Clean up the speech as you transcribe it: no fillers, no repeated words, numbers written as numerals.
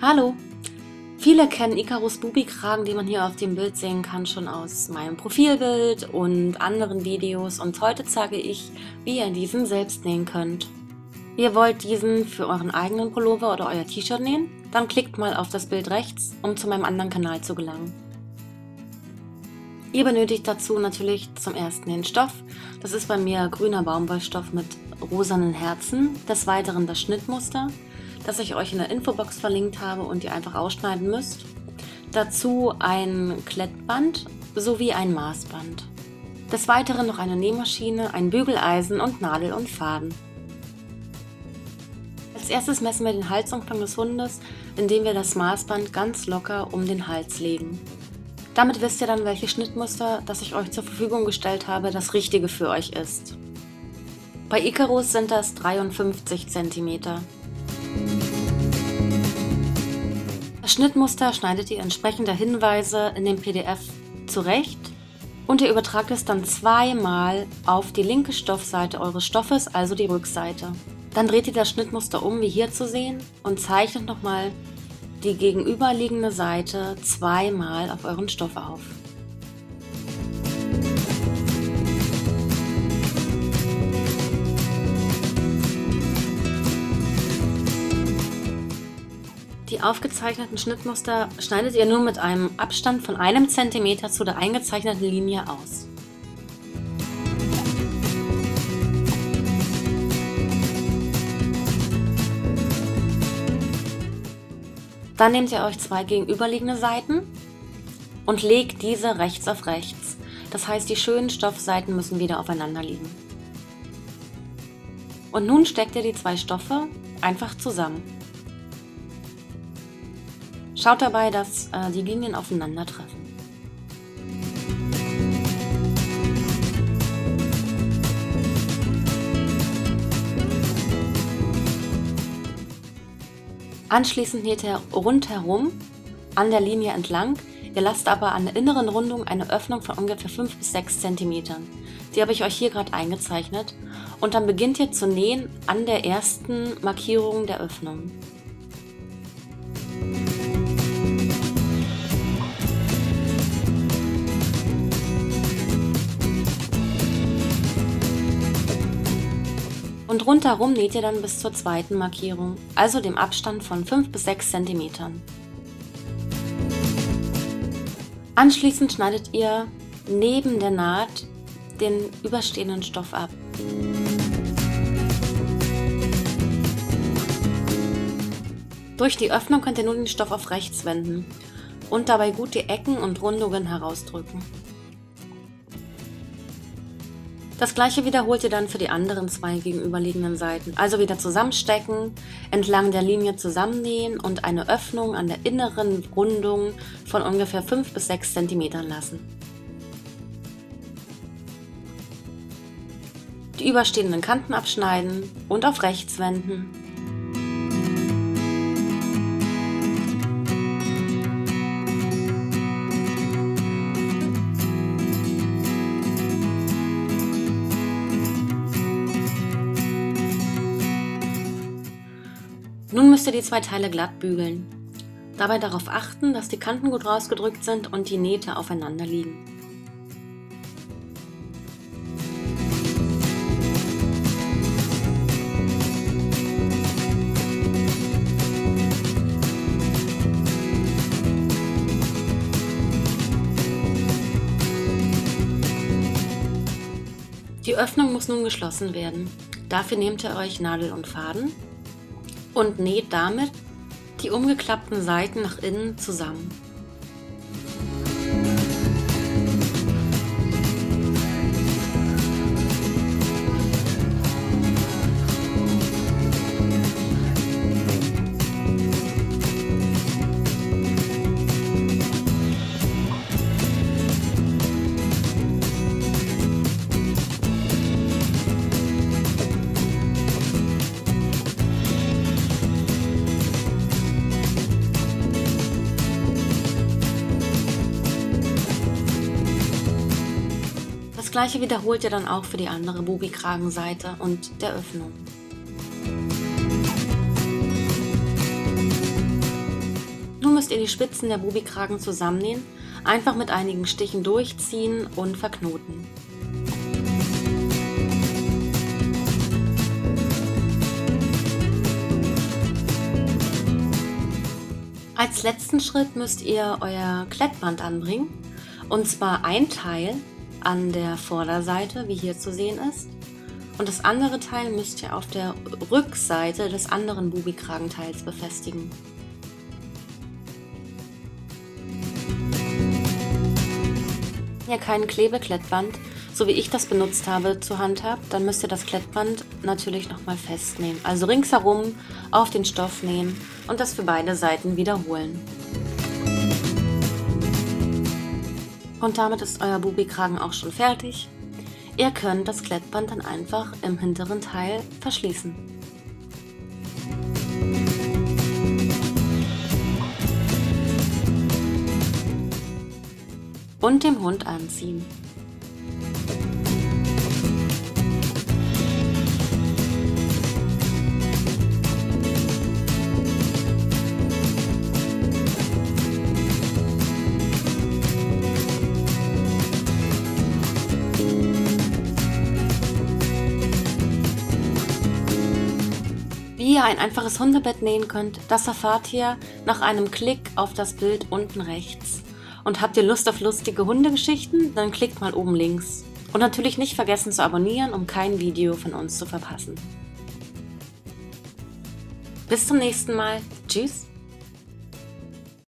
Hallo! Viele kennen Ikarus Bubikragen, die man hier auf dem Bild sehen kann, schon aus meinem Profilbild und anderen Videos, und heute zeige ich, wie ihr diesen selbst nähen könnt. Ihr wollt diesen für euren eigenen Pullover oder euer T-Shirt nähen? Dann klickt mal auf das Bild rechts, um zu meinem anderen Kanal zu gelangen. Ihr benötigt dazu natürlich zum ersten den Stoff. Das ist bei mir grüner Baumwollstoff mit rosanen Herzen. Des Weiteren das Schnittmuster, das ich euch in der Infobox verlinkt habe und ihr einfach ausschneiden müsst. Dazu ein Klettband sowie ein Maßband. Des Weiteren noch eine Nähmaschine, ein Bügeleisen und Nadel und Faden. Als erstes messen wir den Halsumfang des Hundes, indem wir das Maßband ganz locker um den Hals legen. Damit wisst ihr dann, welches Schnittmuster, das ich euch zur Verfügung gestellt habe, das richtige für euch ist. Bei Ikarus sind das 53 cm. Das Schnittmuster schneidet ihr entsprechend der Hinweise in dem PDF zurecht und ihr übertragt es dann zweimal auf die linke Stoffseite eures Stoffes, also die Rückseite. Dann dreht ihr das Schnittmuster um, wie hier zu sehen, und zeichnet nochmal die gegenüberliegende Seite zweimal auf euren Stoff auf. Die aufgezeichneten Schnittmuster schneidet ihr nun mit einem Abstand von 1 cm zu der eingezeichneten Linie aus. Dann nehmt ihr euch zwei gegenüberliegende Seiten und legt diese rechts auf rechts. Das heißt, die schönen Stoffseiten müssen wieder aufeinander liegen. Und nun steckt ihr die zwei Stoffe einfach zusammen. Schaut dabei, dass die Linien aufeinandertreffen. Anschließend näht ihr rundherum an der Linie entlang, ihr lasst aber an der inneren Rundung eine Öffnung von ungefähr 5 bis 6 cm. Die habe ich euch hier gerade eingezeichnet. Und dann beginnt ihr zu nähen an der ersten Markierung der Öffnung. Und rundherum näht ihr dann bis zur zweiten Markierung, also dem Abstand von 5 bis 6 cm. Anschließend schneidet ihr neben der Naht den überstehenden Stoff ab. Durch die Öffnung könnt ihr nun den Stoff auf rechts wenden und dabei gut die Ecken und Rundungen herausdrücken. Das gleiche wiederholt ihr dann für die anderen zwei gegenüberliegenden Seiten. Also wieder zusammenstecken, entlang der Linie zusammennähen und eine Öffnung an der inneren Rundung von ungefähr 5 bis 6 cm lassen. Die überstehenden Kanten abschneiden und auf rechts wenden. Nun müsst ihr die zwei Teile glatt bügeln. Dabei darauf achten, dass die Kanten gut rausgedrückt sind und die Nähte aufeinander liegen. Die Öffnung muss nun geschlossen werden. Dafür nehmt ihr euch Nadel und Faden und näht damit die umgeklappten Seiten nach innen zusammen. Das gleiche wiederholt ihr dann auch für die andere Bubikragenseite und der Öffnung. müsst ihr die Spitzen der Bubikragen zusammennähen, einfach mit einigen Stichen durchziehen und verknoten. Als letzten Schritt müsst ihr euer Klettband anbringen, und zwar ein Teil an der Vorderseite, wie hier zu sehen ist, und das andere Teil müsst ihr auf der Rückseite des anderen Bubikragenteils befestigen. Wenn ihr kein Klebeklettband, so wie ich das benutzt habe, zur Hand habt, dann müsst ihr das Klettband natürlich nochmal festnähen. Also ringsherum auf den Stoff nähen und das für beide Seiten wiederholen. Und damit ist euer Bubikragen auch schon fertig. Ihr könnt das Klettband dann einfach im hinteren Teil verschließen. Und dem Hund anziehen. Wie ihr ein einfaches Hundebett nähen könnt, das erfahrt ihr nach einem Klick auf das Bild unten rechts. Und habt ihr Lust auf lustige Hundegeschichten? Dann klickt mal oben links. Und natürlich nicht vergessen zu abonnieren, um kein Video von uns zu verpassen. Bis zum nächsten Mal. Tschüss!